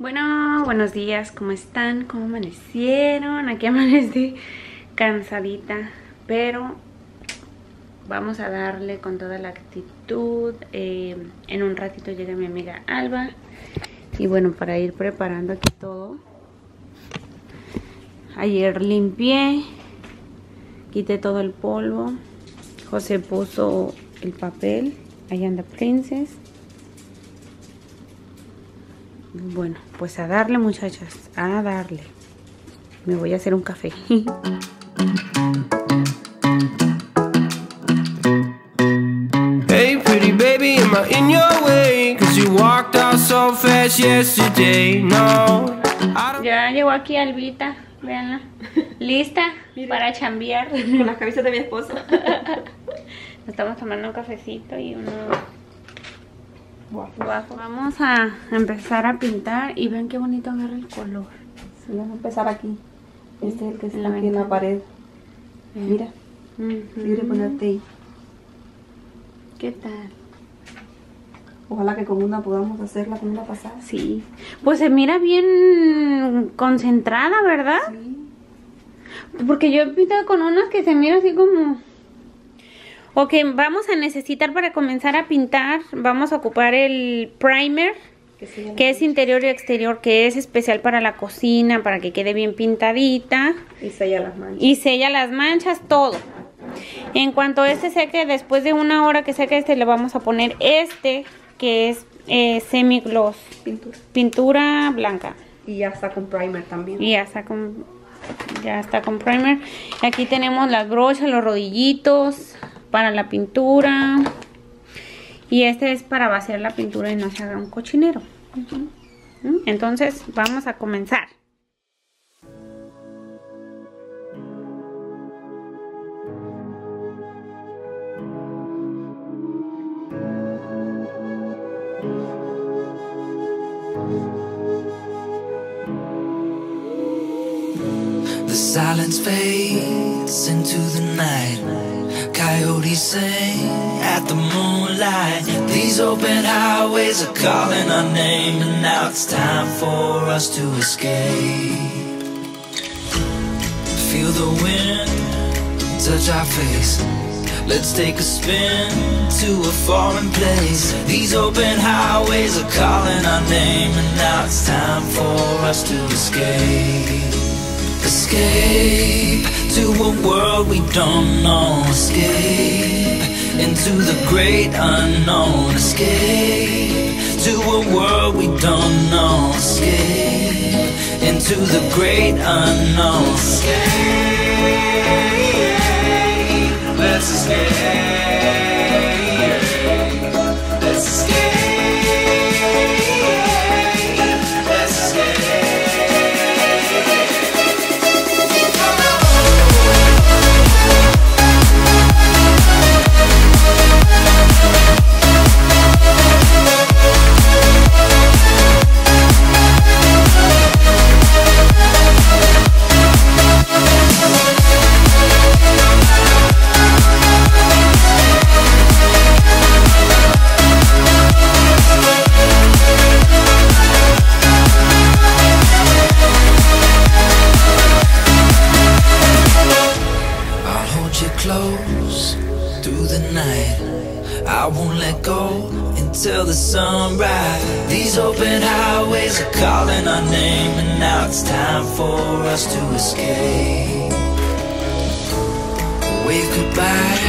Bueno, buenos días, ¿cómo están? ¿Cómo amanecieron? Aquí amanecí cansadita, pero vamos a darle con toda la actitud. En un ratito llega mi amiga Alba. Y bueno, para ir preparando aquí todo. Ayer limpié, quité todo el polvo. José puso el papel. Ahí anda Princess. Bueno, pues a darle, muchachas, a darle. Me voy a hacer un café. Hey, pretty baby, am I in your way? 'Cause you walked out so fast yesterday. No. Ya llegó aquí Albita, véanla. Lista para chambear. Con las camisas de mi esposa. Nos estamos tomando un cafecito y uno. Vamos a empezar a pintar y vean qué bonito agarra el color. Sí, vamos a empezar aquí. Este es el que está aquí en la pared. Mira, libre ponerte ahí. ¿Qué tal? Ojalá que con una podamos hacerla con una pasada. Sí, pues se mira bien concentrada, ¿verdad? Sí. Porque yo he pintado con unas que se mira así como... Ok, vamos a necesitar para comenzar a pintar, vamos a ocupar el primer, que es interior y exterior, que es especial para la cocina, para que quede bien pintadita. Y sella las manchas. Y sella las manchas, todo. En cuanto este seque, después de una hora que seque este, le vamos a poner este, que es semigloss. Pintura blanca. Y ya está con primer también. Y ya está con, primer. Aquí tenemos las brochas, los rodillitos... para la pintura. Y este es para vaciar la pintura y no se haga un cochinero. Entonces vamos a comenzar. The silence fades into the night. Coyotes sing at the moonlight. These open highways are calling our name, and now it's time for us to escape. Feel the wind touch our face. Let's take a spin to a foreign place. These open highways are calling our name, and now it's time for us to escape. Escape to a world we don't know. Escape into the great unknown. Escape to a world we don't know. Escape into the great unknown. Escape, let's escape. Let's escape. Till the sunrise, these open highways are calling our name, and now it's time for us to escape. Wave goodbye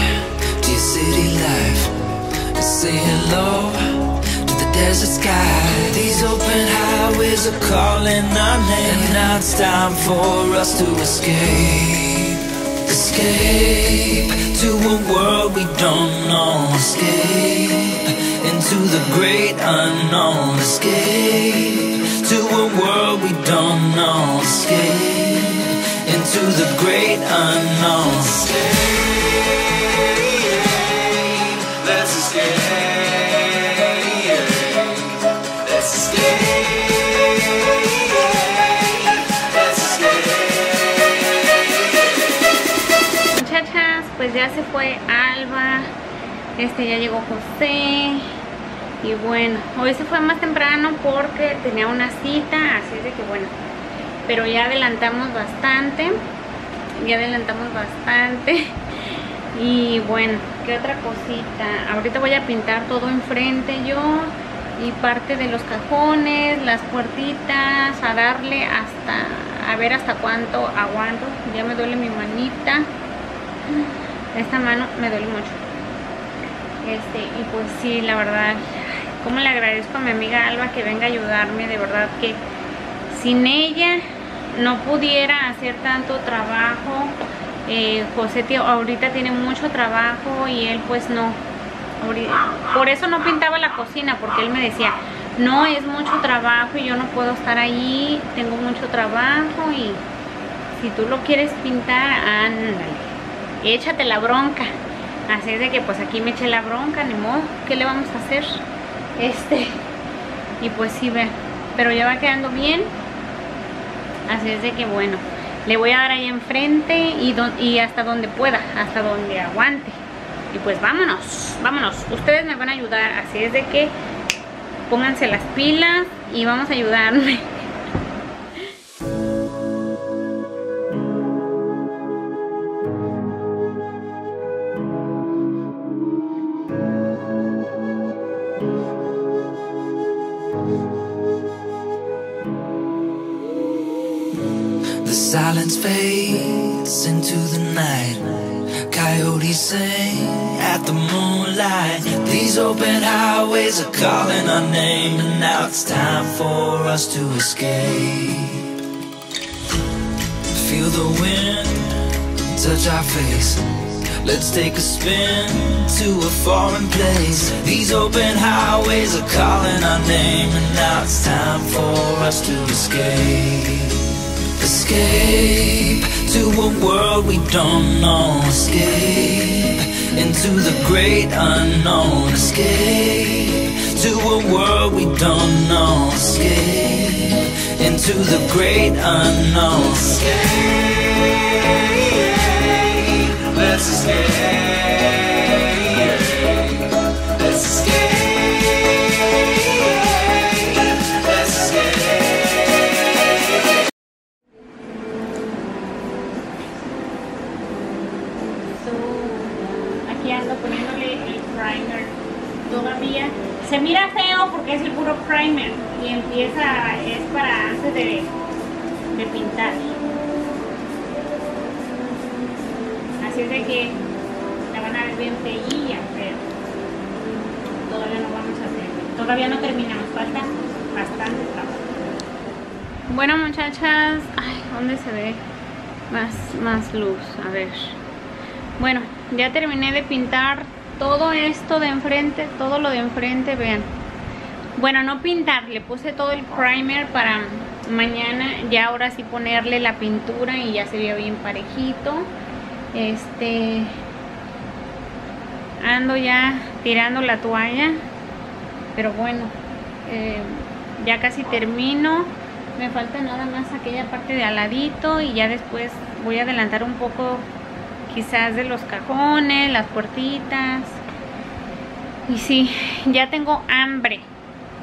to your city life, and say hello to the desert sky. These open highways are calling our name, and now it's time for us to escape. Escape to a world we don't know. Escape into the great unknown. Escape to a world we don't know. Escape into the great unknown. Escape, let's escape. Let's escape. Muchachas, pues ya se fue Alba. Ya llegó José, Y bueno, hoy se fue más temprano porque tenía una cita, así es de que bueno, pero ya adelantamos bastante, y bueno, ¿qué otra cosita? Ahorita voy a pintar todo enfrente yo y parte de los cajones, las puertitas, a darle hasta, a ver hasta cuánto aguanto. Ya me duele mi manita, esta mano me duele mucho. Y pues sí, la verdad, como le agradezco a mi amiga Alba que venga a ayudarme, de verdad que sin ella no pudiera hacer tanto trabajo. José tío ahorita tiene mucho trabajo y él pues no, por eso no pintaba la cocina, porque él me decía, no, es mucho trabajo y yo no puedo estar allí, tengo mucho trabajo, y si tú lo quieres pintar, ándale, échate la bronca. Así es de que pues aquí me eché la bronca, ni modo, ¿qué le vamos a hacer? Y pues sí, vean, pero ya va quedando bien. Así es de que bueno, le voy a dar ahí enfrente y hasta donde pueda, hasta donde aguante. Y pues vámonos, vámonos. Ustedes me van a ayudar, así es de que pónganse las pilas y vamos a ayudarme. The silence fades into the night. Coyotes sing at the moonlight. These open highways are calling our name, and now it's time for us to escape. Feel the wind touch our face. Let's take a spin to a foreign place. These open highways are calling our name, and now it's time for us to escape. Escape to a world we don't know. Escape into the great unknown. Escape to a world we don't know. Escape into the great unknown. Escape, let's escape. Let's escape. Se mira feo porque es el puro primer y empieza, es para antes de pintar. Así es de que la van a ver bien feilla, pero todavía no vamos a hacer, todavía no terminamos, falta bastante trabajo. Bueno muchachas, ay, ¿dónde se ve más luz? A ver, bueno, ya terminé de pintar todo esto de enfrente, todo lo de enfrente, vean. Bueno, no pintar, le puse todo el primer para mañana, ya ahora sí ponerle la pintura y ya se veía bien parejito. Ando ya tirando la toalla, pero bueno, ya casi termino. Me falta nada más aquella parte de al ladito y ya después voy a adelantar un poco quizás de los cajones, las puertitas. Y sí, ya tengo hambre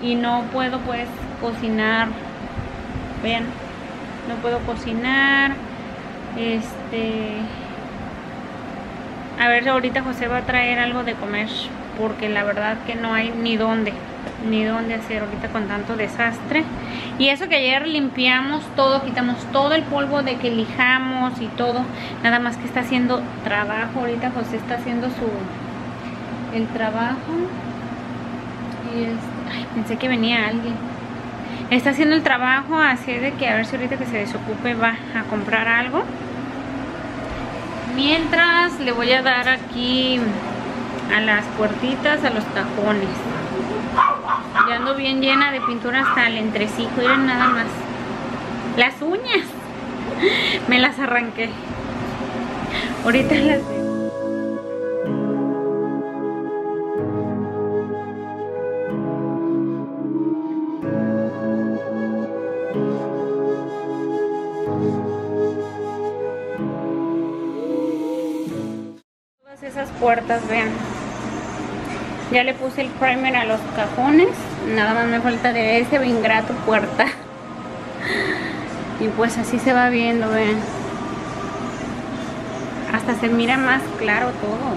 y no puedo pues cocinar, vean, no puedo cocinar. A ver, ahorita José va a traer algo de comer porque la verdad que no hay ni dónde hacer ahorita con tanto desastre. Y eso que ayer limpiamos todo, quitamos todo el polvo de que lijamos y todo, nada más que está haciendo trabajo ahorita José, está haciendo el trabajo. Y ay, pensé que venía alguien, está haciendo el trabajo, así de que a ver si ahorita que se desocupe va a comprar algo. Mientras le voy a dar aquí a las puertitas, a los cajones. Ya ando bien llena de pintura hasta el entresijo, miren nada más. Las uñas me las arranqué. Ahorita las... Todas esas puertas, vean. Ya le puse el primer a los cajones. Nada más me falta de ese ingrato puerta. Y pues así se va viendo, vean. Hasta se mira más claro todo.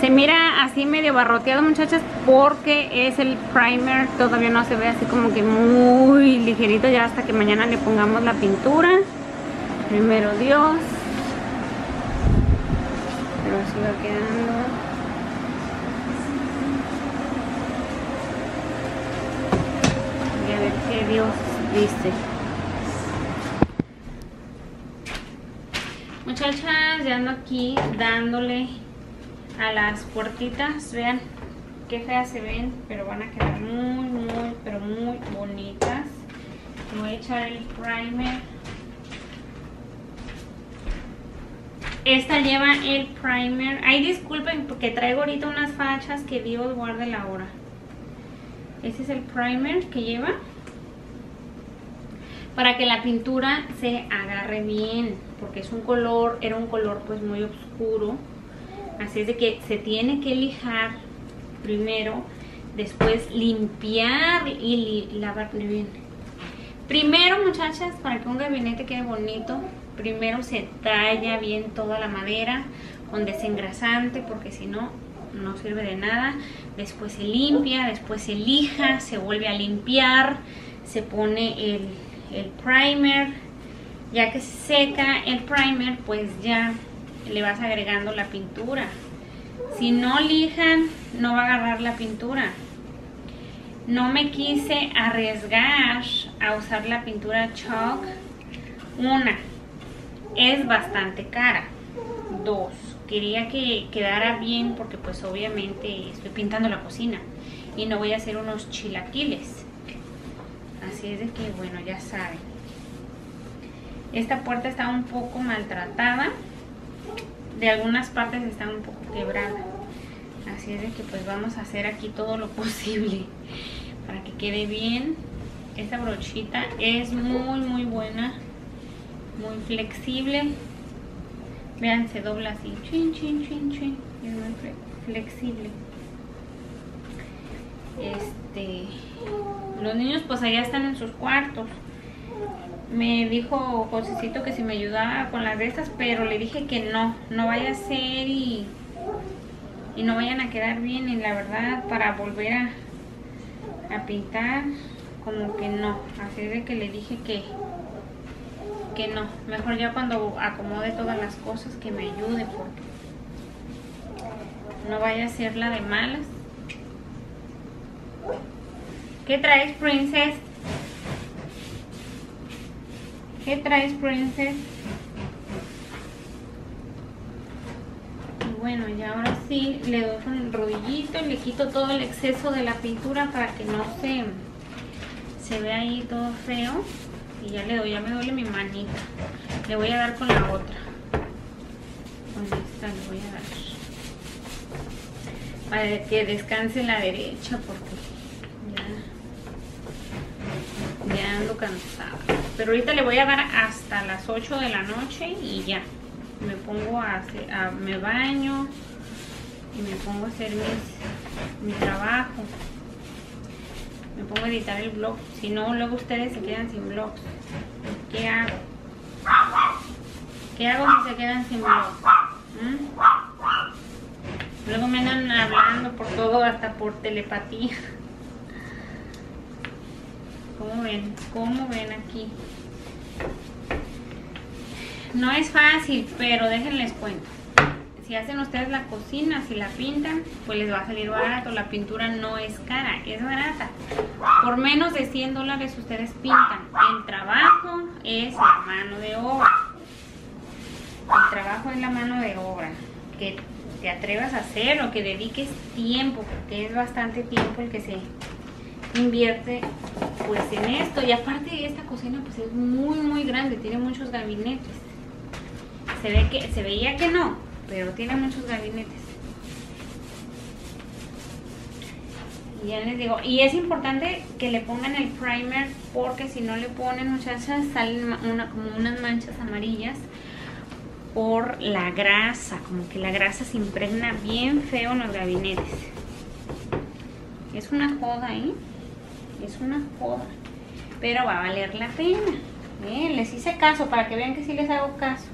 Se mira así medio barroteado, muchachas, porque es el primer. Todavía no se ve así como que muy ligerito. Ya hasta que mañana le pongamos la pintura. Primero Dios. Pero así va quedando. A ver qué Dios dice. Muchachas, ya ando aquí dándole a las puertitas. Vean qué feas se ven, pero van a quedar muy, muy, pero muy bonitas. Voy a echar el primer. Esta lleva el primer. Ay, disculpen porque traigo ahorita unas fachas, que Dios guarde la hora. Este es el primer que lleva para que la pintura se agarre bien, porque es un color, era un color pues muy oscuro, así es de que se tiene que lijar primero, después limpiar y lavar bien. Primero, muchachas, para que un gabinete quede bonito, primero se talla bien toda la madera con desengrasante, porque si no, no sirve de nada. Después se limpia, después se lija, se vuelve a limpiar, se pone el primer. Ya que se seca el primer, pues ya le vas agregando la pintura. Si no lijan, no va a agarrar la pintura. No me quise arriesgar a usar la pintura chalk. Una, es bastante cara. Dos, quería que quedara bien porque pues obviamente estoy pintando la cocina y no voy a hacer unos chilaquiles. Así es de que bueno, ya saben. Esta puerta está un poco maltratada. De algunas partes está un poco quebrada. Así es de que pues vamos a hacer aquí todo lo posible para que quede bien. Esta brochita es muy muy buena. Muy flexible. Vean, se dobla así, chin, chin, chin, chin. Es muy flexible. Los niños pues allá están en sus cuartos. Me dijo Josesito que si me ayudaba con las de estas, pero le dije que no vaya a ser y no vayan a quedar bien. Y la verdad, para volver a pintar, como que no. Así de que le dije que no, mejor ya cuando acomode todas las cosas que me ayude, porque no vaya a ser la de malas. ¿Qué traes, princess? ¿Qué traes, princess? Y bueno, y ahora sí le doy un rollito, le quito todo el exceso de la pintura para que no se vea ahí todo feo. Y ya le doy, ya me duele mi manita. Le voy a dar con la otra. Con esta le voy a dar. Para que descanse la derecha, porque ya ando cansada. Pero ahorita le voy a dar hasta las 8 de la noche y ya. Me pongo me baño y me pongo a hacer mi trabajo. Me pongo a editar el vlog, si no luego ustedes se quedan sin vlogs. ¿Qué hago? ¿Qué hago si se quedan sin vlogs? ¿Mm? Luego me andan hablando por todo, hasta por telepatía. ¿Cómo ven? ¿Cómo ven aquí? No es fácil, pero déjenles cuenta. Si hacen ustedes la cocina, si la pintan, pues les va a salir barato. La pintura no es cara, es barata. Por menos de $100 ustedes pintan. El trabajo es la mano de obra. El trabajo es la mano de obra. Que te atrevas a hacerlo, que dediques tiempo, porque es bastante tiempo el que se invierte pues en esto. Y aparte, esta cocina pues es muy muy grande, tiene muchos gabinetes. Se veía que no, pero tiene muchos gabinetes. Y ya les digo, y es importante que le pongan el primer, porque si no le ponen, muchachas, salen como unas manchas amarillas. por la grasa, como que la grasa se impregna bien feo en los gabinetes. Es una joda, ¿eh? Es una joda, pero va a valer la pena. Les hice caso para que vean que sí les hago caso.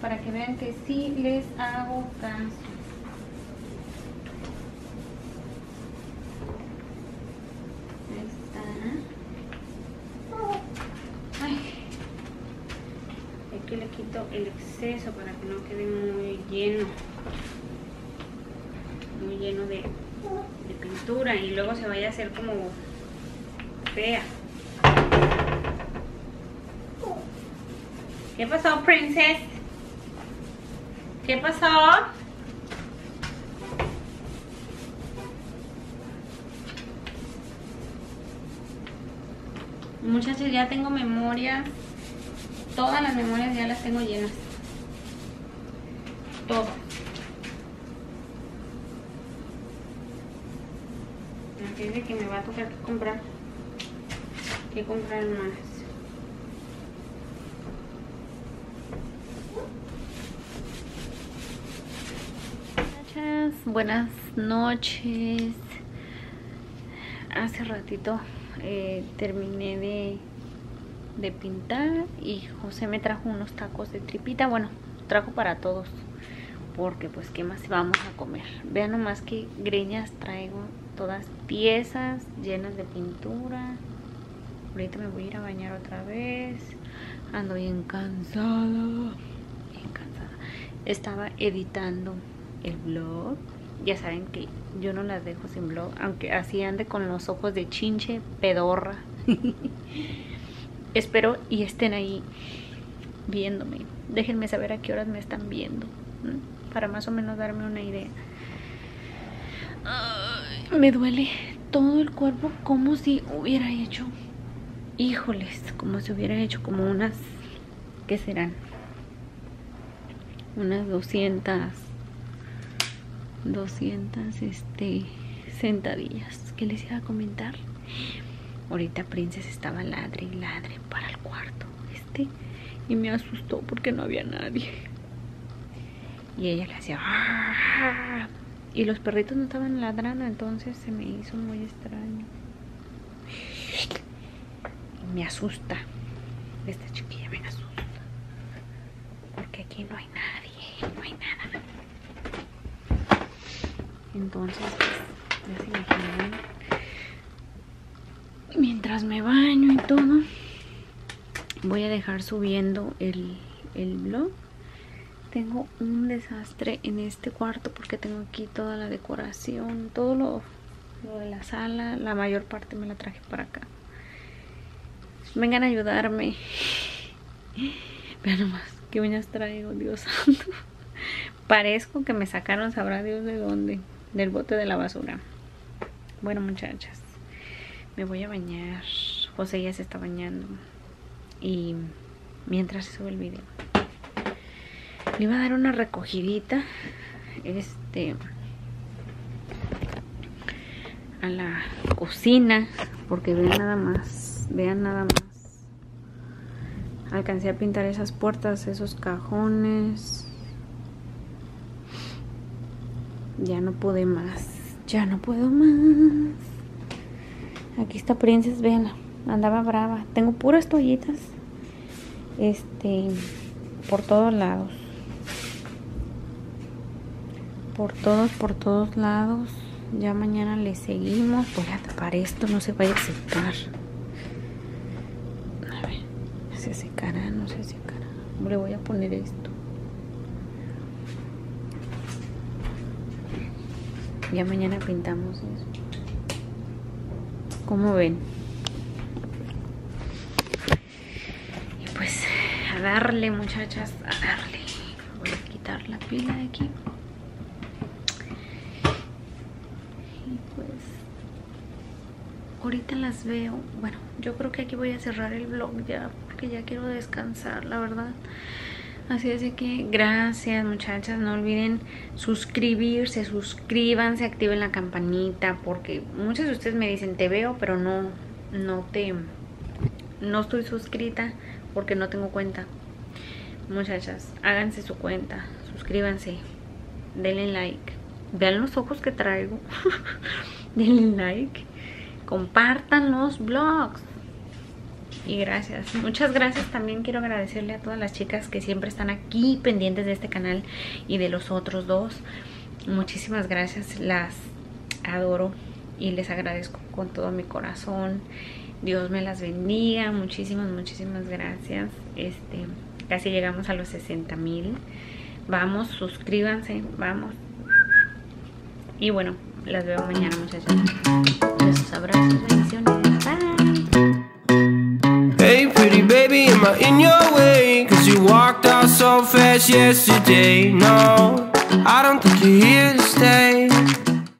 Para que vean que sí les hago caso. Aquí le quito el exceso para que no quede muy lleno de pintura y luego se vaya a hacer como fea. ¿Qué pasó, princess? ¿Qué pasó? Muchachos, ya tengo memoria. Todas las memorias ya las tengo llenas. Todas. Así es de que me va a tocar que comprar más. Muchachas, buenas noches. Hace ratito terminé de pintar y José me trajo unos tacos de tripita. Bueno, trajo para todos porque pues qué más vamos a comer. Vean nomás qué greñas traigo, todas piezas llenas de pintura. Ahorita me voy a ir a bañar otra vez. Ando bien cansada, bien cansada. Estaba editando el vlog. Ya saben que yo no las dejo sin vlog, aunque así ande con los ojos de chinche pedorra. Espero y estén ahí viéndome. Déjenme saber a qué horas me están viendo, ¿no? Para más o menos darme una idea. Ay, me duele todo el cuerpo como si hubiera hecho... Híjoles, como si hubiera hecho como unas... ¿Qué serán? Unas 200 sentadillas. ¿Qué les iba a comentar? Ahorita Princess estaba ladre y ladre para el cuarto y me asustó porque no había nadie. Y ella le hacía ¡ah! Y los perritos no estaban ladrando, entonces se me hizo muy extraño. Me asusta. Esta chiquilla me asusta. Porque aquí no hay nadie, no hay nada. Entonces, ya se imaginan. Mientras me baño y todo, voy a dejar subiendo el vlog. Tengo un desastre en este cuarto porque tengo aquí toda la decoración, todo lo de la sala. La mayor parte me la traje para acá. Vengan a ayudarme. Vean nomás qué uñas traigo, Dios santo. Parezco que me sacaron sabrá Dios de dónde, del bote de la basura. Bueno, muchachas, me voy a bañar. José ya se está bañando. Y mientras se sube el video, le iba a dar una recogidita a la cocina. Porque vean nada más. Vean nada más. Alcancé a pintar esas puertas, esos cajones. Ya no pude más. Ya no puedo más. Aquí está Princess, véanla, andaba brava. Tengo puras toallitas por todos lados. Por todos lados. Ya mañana le seguimos. Voy a tapar esto, no se vaya a secar. A ver, se secará, no se secará. Le voy a poner esto. Ya mañana pintamos eso. Como ven, y pues a darle, muchachas, a darle. Voy a quitar la pila de aquí y pues ahorita las veo. Bueno, yo creo que aquí voy a cerrar el vlog ya porque ya quiero descansar, la verdad. Así es de que gracias, muchachas. No olviden suscribirse, suscríbanse, activen la campanita. Porque muchas de ustedes me dicen, te veo, pero no estoy suscrita porque no tengo cuenta. Muchachas, háganse su cuenta, suscríbanse, denle like, vean los ojos que traigo, denle like, compartan los vlogs. Y gracias, muchas gracias. También quiero agradecerle a todas las chicas que siempre están aquí pendientes de este canal y de los otros dos. Muchísimas gracias, las adoro y les agradezco con todo mi corazón. Dios me las bendiga, muchísimas, muchísimas gracias. Casi llegamos a los 60,000. Vamos, suscríbanse, vamos. Y bueno, las veo mañana, muchachas. Besos, abrazos, bendiciones. Bye. Hey, pretty baby, am I in your way? 'Cause you walked out so fast yesterday. No, I don't think you're here to stay.